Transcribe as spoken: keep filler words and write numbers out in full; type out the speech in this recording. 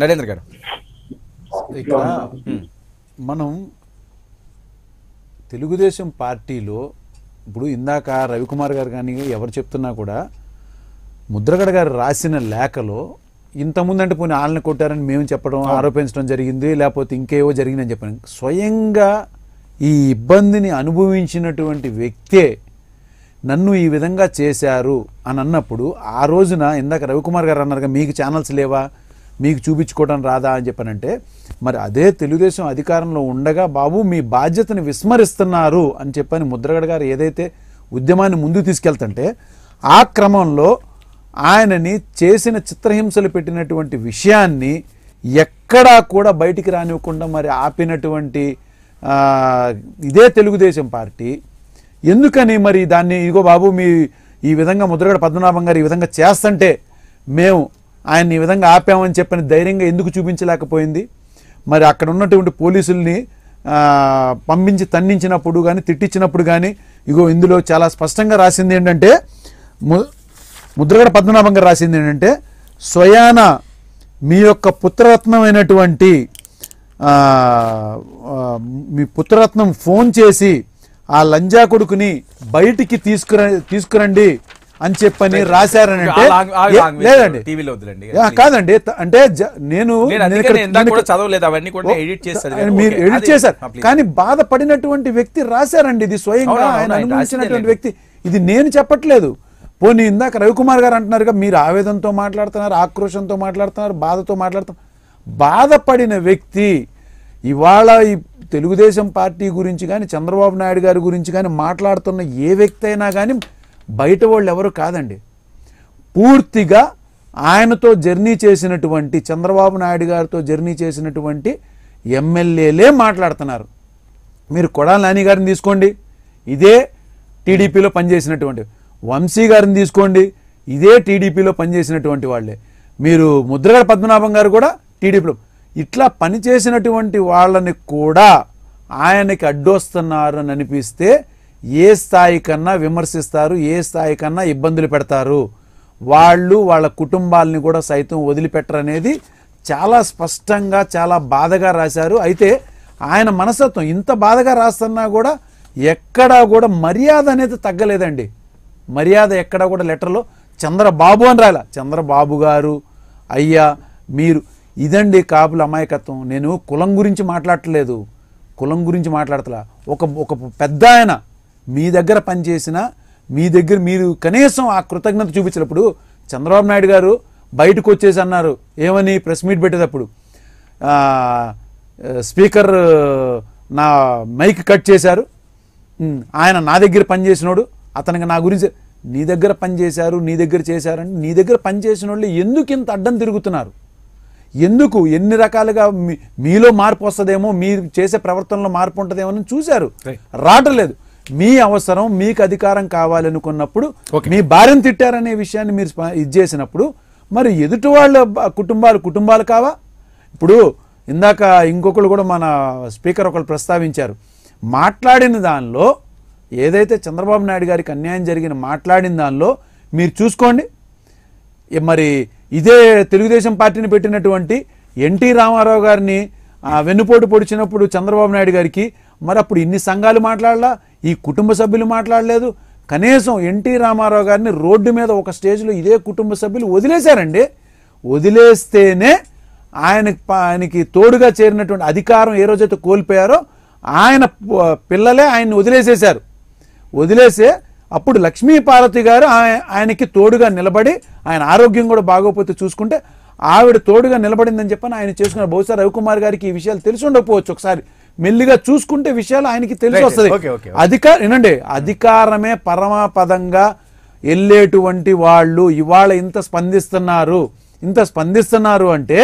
నరేంద్ర గారు ఇక్కడ మనం తెలుగుదేశం పార్టీలో ఇప్పుడు ఇందాక రవికుమార్ గారు గాని ఎవరు చెప్తున్నా కూడా ముద్రగడ గారు రాసిన లేఖలో ఇంత ముందంటే పోని ఆళ్ళని కొట్టారని మేము చెప్పడం ఆరోపించడం జరిగింది లేకపోతే ఇంకేవో జరిగిందని చెప్పాను స్వయంగా ఈ ఇబ్బందిని అనుభవించినటువంటి వ్యక్తే నన్ను ఈ విధంగా చేశారు అని అన్నప్పుడు ఆ రోజున ఇందాక రవికుమార్ గారు అన్నారుగా మీకు ఛానల్స్ లేవా మీకు చూపించుకోవడం రాదా అని చెప్పనంటే మరి అదే తెలుగుదేశం అధికారంలో ఉండగా బాబు మీ బాధ్యతను విస్మరిస్తున్నారు అని చెప్పని ముద్రగడ గారు ఏదైతే ఉద్యమాన్ని ముందుకు తీసుకెళ్తుంటే ఆ క్రమంలో ఆయనని చేసిన చిత్రహింసలు పెట్టినటువంటి విషయాన్ని ఎక్కడా కూడా బయటికి రానివ్వకుండా మరి ఆపినటువంటి ఇదే తెలుగుదేశం పార్టీ ఎందుకని మరి దాన్ని ఇగో బాబు మీ ఈ విధంగా ముద్రగడ పద్మనాభం గారు ఈ విధంగా చేస్తంటే మేము ఆయన ఈ విధంగా ఆపామని చెప్పని ధైర్యంగా ఎందుకు చూపించలేకపోయింది మరి అక్కడ ఉన్నటువంటి పోలీసుల్ని పంపించి తన్నించినప్పుడు కానీ తిట్టించినప్పుడు కానీ ఇగో ఇందులో చాలా స్పష్టంగా రాసింది ఏంటంటే ముద్రగడ పద్మనాభం గారు రాసింది ఏంటంటే స్వయాన మీ యొక్క పుత్రరత్నమైనటువంటి మీ పుత్రరత్నం ఫోన్ చేసి ఆ లంజా కొడుకుని బయటికి తీసుకుర తీసుకురండి అని చెప్పని రాశారనంటే లేదండి టీవీలో వదిలేండి కాదండి అంటే నేను మీరు ఎడిట్ చేశారు కానీ బాధపడినటువంటి వ్యక్తి రాశారండి ఇది స్వయంగా ఆయన అనుభవించినటువంటి వ్యక్తి ఇది నేను చెప్పట్లేదు పోనీ ఇందాక రవికుమార్ గారు అంటున్నారుగా మీరు ఆవేదనతో మాట్లాడుతున్నారు ఆక్రోషంతో మాట్లాడుతున్నారు బాధతో మాట్లాడుతున్నారు బాధపడిన వ్యక్తి ఇవాళ ఈ తెలుగుదేశం పార్టీ గురించి కానీ చంద్రబాబు నాయుడు గారి గురించి కానీ మాట్లాడుతున్న ఏ వ్యక్తి అయినా కానీ బయట వాళ్ళు ఎవరు కాదండి పూర్తిగా ఆయనతో జర్నీ చేసినటువంటి చంద్రబాబు నాయుడు గారితో జర్నీ చేసినటువంటి ఎమ్మెల్యేలే మాట్లాడుతున్నారు మీరు కొడాలి నాని గారిని తీసుకోండి ఇదే టీడీపీలో పనిచేసినటువంటి వంశీ గారిని తీసుకోండి ఇదే టీడీపీలో పనిచేసినటువంటి వాళ్ళే మీరు ముద్రగడ పద్మనాభం గారు కూడా టీడీపీలో ఇట్లా పనిచేసినటువంటి వాళ్ళని కూడా ఆయనకి అడ్డొస్తున్నారు అని అనిపిస్తే ఏ స్థాయికన్నా విమర్శిస్తారు ఏ స్థాయికన్నా ఇబ్బందులు పెడతారు వాళ్ళు వాళ్ళ కుటుంబాలని కూడా సైతం వదిలిపెట్టరనేది చాలా స్పష్టంగా చాలా బాధగా రాశారు అయితే ఆయన మనస్తత్వం ఇంత బాధగా రాస్తున్నా కూడా ఎక్కడా కూడా మర్యాద అనేది తగ్గలేదండి మర్యాద ఎక్కడా కూడా లెటర్లో చంద్రబాబు అని రాయలా చంద్రబాబు గారు అయ్యా మీరు ఇదండి కాపుల అమాయకత్వం నేను కులం గురించి మాట్లాడట్లేదు కులం గురించి మాట్లాడతలా ఒక ఒక పెద్ద ఆయన మీ దగ్గర పనిచేసిన మీ దగ్గర మీరు కనీసం ఆ కృతజ్ఞత చూపించినప్పుడు చంద్రబాబు నాయుడు గారు బయటకు వచ్చేసి అన్నారు ఏమని ప్రెస్ మీట్ పెట్టేటప్పుడు స్పీకర్ నా మైక్ కట్ చేశారు ఆయన నా దగ్గర పనిచేసినోడు అతనికి నా గురించి నీ దగ్గర పనిచేశారు నీ దగ్గర చేశారని నీ దగ్గర పనిచేసిన వాళ్ళు ఎందుకు ఇంత అడ్డం తిరుగుతున్నారు ఎందుకు ఎన్ని రకాలుగా మీలో మార్పు వస్తుందేమో మీరు చేసే ప్రవర్తనలో మార్పు ఉంటుందేమో అని చూశారు రావట్లేదు మీ అవసరం మీకు అధికారం కావాలనుకున్నప్పుడు మీ భార్యను తిట్టారనే విషయాన్ని మీరు ఇది చేసినప్పుడు మరి ఎదుటి వాళ్ళ కుటుంబాలు కుటుంబాలు కావా ఇప్పుడు ఇందాక ఇంకొకరు కూడా మన స్పీకర్ ఒకరు ప్రస్తావించారు మాట్లాడిన దానిలో ఏదైతే చంద్రబాబు నాయుడు గారికి అన్యాయం జరిగిన మాట్లాడిన దానిలో మీరు చూసుకోండి మరి ఇదే తెలుగుదేశం పార్టీని పెట్టినటువంటి ఎన్టీ రామారావు గారిని వెన్నుపోటు పొడిచినప్పుడు చంద్రబాబు నాయుడు గారికి మరి అప్పుడు ఇన్ని సంఘాలు మాట్లాడలా ఈ కుటుంబ సభ్యులు మాట్లాడలేదు కనీసం ఎన్టీ రామారావు గారిని రోడ్డు మీద ఒక స్టేజ్లో ఇదే కుటుంబ సభ్యులు వదిలేశారండి వదిలేస్తేనే ఆయన ఆయనకి తోడుగా చేరినటువంటి అధికారం ఏ రోజైతే కోల్పోయారో ఆయన పిల్లలే ఆయన్ని వదిలేసేశారు వదిలేసే అప్పుడు లక్ష్మీ పార్వతి గారు ఆయనకి తోడుగా నిలబడి ఆయన ఆరోగ్యం కూడా బాగోపోతే చూసుకుంటే ఆవిడ తోడుగా నిలబడిందని చెప్పని ఆయన చేసుకున్న బహుశా రవికుమార్ గారికి ఈ విషయాలు తెలిసి ఉండకపోవచ్చు ఒకసారి మెల్లిగా చూసుకుంటే విషయాలు ఆయనకి తెలిసి వస్తుంది అధికారం అధికారమే పరమాపదంగా వెళ్ళేటువంటి వాళ్ళు ఇవాళ ఇంత స్పందిస్తున్నారు ఇంత స్పందిస్తున్నారు అంటే